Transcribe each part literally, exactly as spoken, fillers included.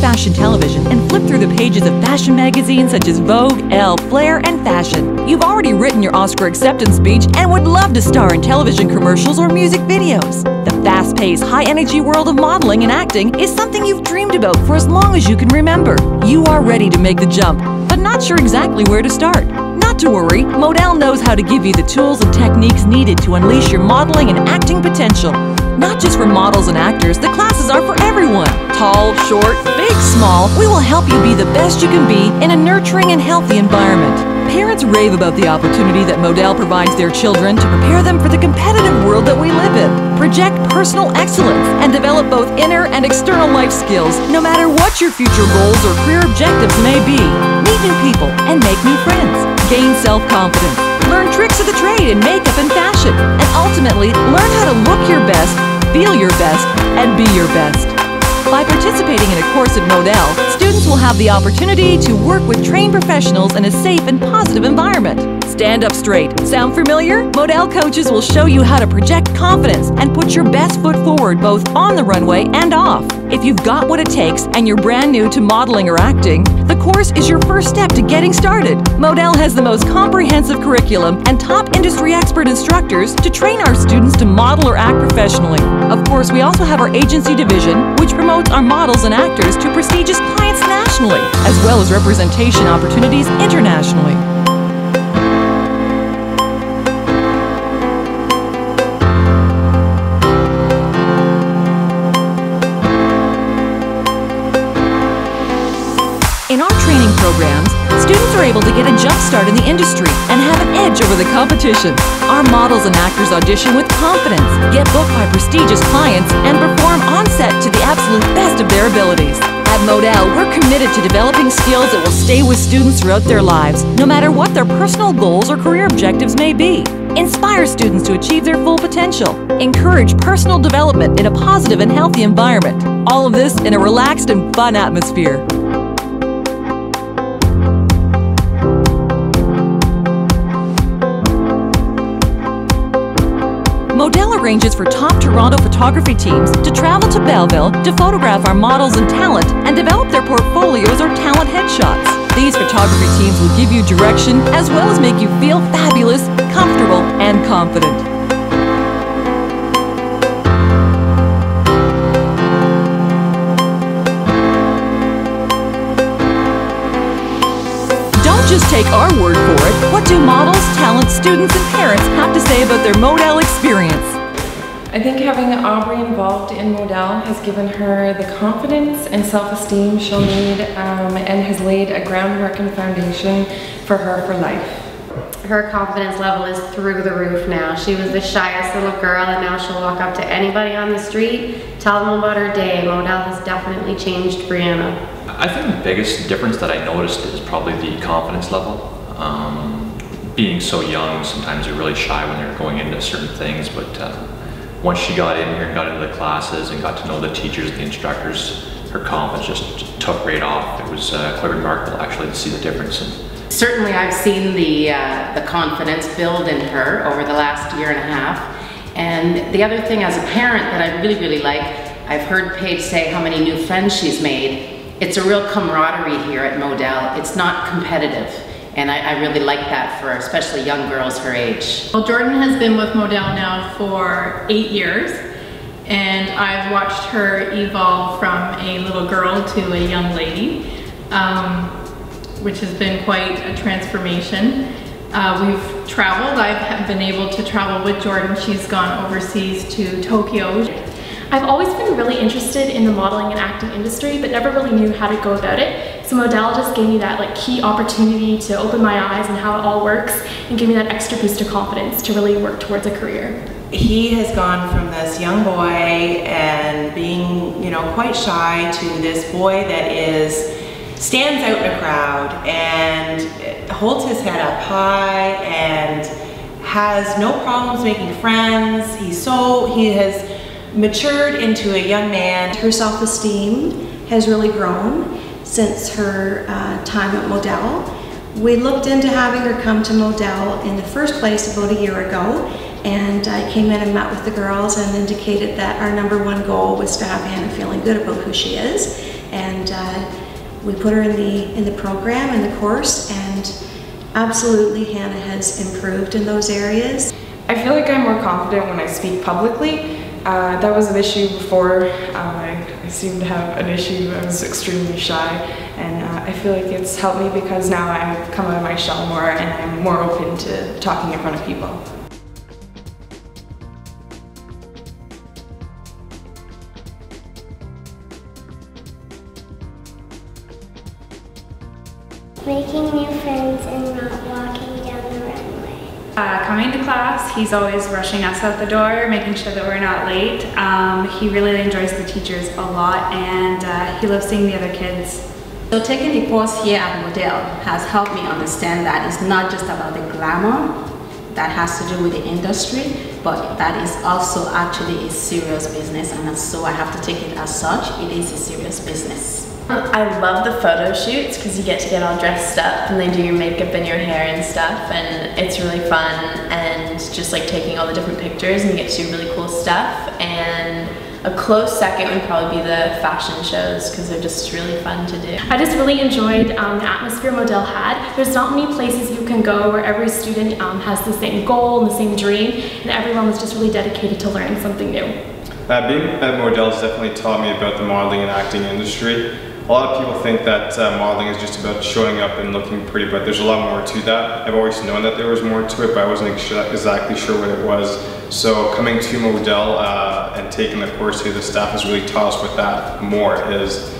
fashion television and flip through the pages of fashion magazines such as Vogue, Elle, Flair, and Fashion. You've already written your Oscar acceptance speech and would love to star in television commercials or music videos. The fast-paced, high-energy world of modeling and acting is something you've dreamed about for as long as you can remember. You are ready to make the jump, but not sure exactly where to start. Not to worry, Mode Elle knows how to give you the tools and techniques needed to unleash your modeling and acting potential. Not just for models and actors, the classes are for everyone. Tall, short, big, small, we will help you be the best you can be in a nurturing and healthy environment. Parents rave about the opportunity that Mode Elle provides their children to prepare them for the competitive world that we live in. Project personal excellence and develop both inner and external life skills, no matter what your future goals or career objectives may be. Meet new people and make new friends. Gain self-confidence. Learn tricks of the trade in makeup and fashion, and ultimately learn how to look your best, feel your best, and be your best. By participating in a course at Mode Elle, students will have the opportunity to work with trained professionals in a safe and positive environment. Stand up straight. Sound familiar? Mode Elle coaches will show you how to project confidence and put your best foot forward both on the runway and off. If you've got what it takes and you're brand new to modeling or acting, the course is your first step to getting started. Mode Elle has the most comprehensive curriculum and top industry expert instructors to train our students to model or act professionally. Of course, we also have our agency division, which promotes our models and actors to prestigious clients nationally, as well as representation opportunities internationally. In our training programs, students are able to get a jump start in the industry and have an edge over the competition. Our models and actors audition with confidence, get booked by prestigious clients, and perform on set to the absolute best of their abilities. At Mode Elle, we're committed to developing skills that will stay with students throughout their lives, no matter what their personal goals or career objectives may be. Inspire students to achieve their full potential. Encourage personal development in a positive and healthy environment. All of this in a relaxed and fun atmosphere. Mode Elle arranges for top Toronto photography teams to travel to Belleville to photograph our models and talent and develop their portfolios or talent headshots. These photography teams will give you direction as well as make you feel fabulous, comfortable, and confident. Just take our word for it. What do models, talents, students, and parents have to say about their Mode Elle experience? I think having Aubrey involved in Mode Elle has given her the confidence and self-esteem she'll need um, and has laid a groundwork and foundation for her for life. Her confidence level is through the roof now. She was the shyest little girl, and now she'll walk up to anybody on the street, tell them about her day. Mode Elle has definitely changed Brianna. I think the biggest difference that I noticed is probably the confidence level. Um, being so young, sometimes you're really shy when you're going into certain things, but uh, once she got in here and got into the classes and got to know the teachers, the instructors, her confidence just took right off. It was uh, quite remarkable actually to see the difference. And certainly I've seen the, uh, the confidence build in her over the last year and a half. And the other thing as a parent that I really, really like, I've heard Paige say how many new friends she's made. It's a real camaraderie here at Mode Elle. It's not competitive, and I, I really like that for especially young girls her age. Well, Jordan has been with Mode Elle now for eight years, and I've watched her evolve from a little girl to a young lady, um, which has been quite a transformation. Uh, we've traveled. I've been able to travel with Jordan. She's gone overseas to Tokyo. I've always been really interested in the modeling and acting industry, but never really knew how to go about it. So Mode Elle just gave me that like key opportunity to open my eyes and how it all works, and gave me that extra boost of confidence to really work towards a career. He has gone from this young boy and being, you know, quite shy to this boy that is stands out in a crowd and holds his head up high and has no problems making friends. He's so he has. matured into a young man. Her self-esteem has really grown since her uh, time at Mode Elle. We looked into having her come to Mode Elle in the first place about a year ago, and I came in and met with the girls and indicated that our number one goal was to have Hannah feeling good about who she is and uh, we put her in the in the program and the course, and absolutely Hannah has improved in those areas. I feel like I'm more confident when I speak publicly. Uh, that was an issue before. Uh, I, I seemed to have an issue. I was extremely shy, and uh, I feel like it's helped me because now I've come out of my shell more and I'm more open to talking in front of people. Making new friends and not walking down the runway. Uh, coming to class, he's always rushing us out the door, making sure that we're not late. Um, he really enjoys the teachers a lot, and uh, he loves seeing the other kids. So taking the course here at Mode Elle has helped me understand that it's not just about the glamour that has to do with the industry, but that is also actually a serious business, and so I have to take it as such. It is a serious business. I love the photo shoots because you get to get all dressed up and they do your makeup and your hair and stuff, and it's really fun, and just like taking all the different pictures, and you get to do really cool stuff. And a close second would probably be the fashion shows because they're just really fun to do. I just really enjoyed um, the atmosphere Mode Elle had. There's not many places you can go where every student um, has the same goal and the same dream, and everyone was just really dedicated to learning something new. Uh, being at Mode Elle has definitely taught me about the modeling and acting industry. A lot of people think that uh, modeling is just about showing up and looking pretty, but there's a lot more to that. I've always known that there was more to it, but I wasn't exactly sure what it was. So coming to Mode Elle uh, and taking the course here, the staff has really taught us what that more is.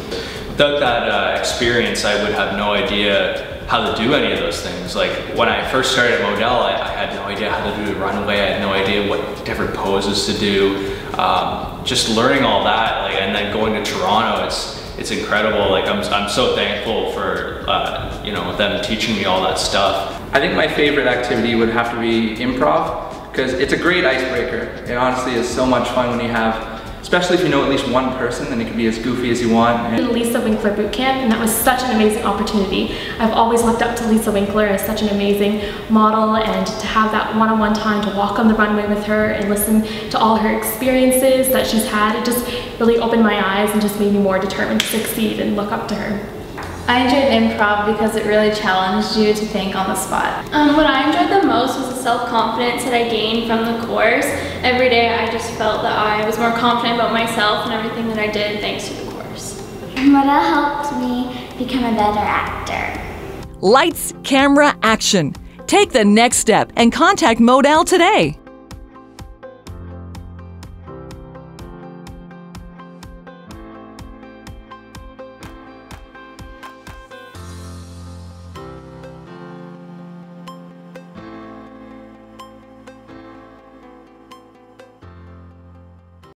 Without that uh, experience, I would have no idea how to do any of those things. Like when I first started at Mode Elle, I, I had no idea how to do the runway. I had no idea what different poses to do. Um, just learning all that, like, and then going to Toronto, it's. It's incredible. Like I'm, I'm so thankful for uh, you know, them teaching me all that stuff. I think my favorite activity would have to be improv, because it's a great icebreaker. It honestly is so much fun when you have, especially if you know at least one person, then it can be as goofy as you want. And Lisa Winkler boot camp, and that was such an amazing opportunity. I've always looked up to Lisa Winkler as such an amazing model, and to have that one-on-one time to walk on the runway with her and listen to all her experiences that she's had, it just really opened my eyes and just made me more determined to succeed and look up to her. I enjoyed improv because it really challenged you to think on the spot. Um, what I enjoyed the most was the self-confidence that I gained from the course. Every day I just felt that I was more confident about myself and everything that I did thanks to the course. Mode Elle helped me become a better actor. Lights, camera, action. Take the next step and contact Mode Elle today.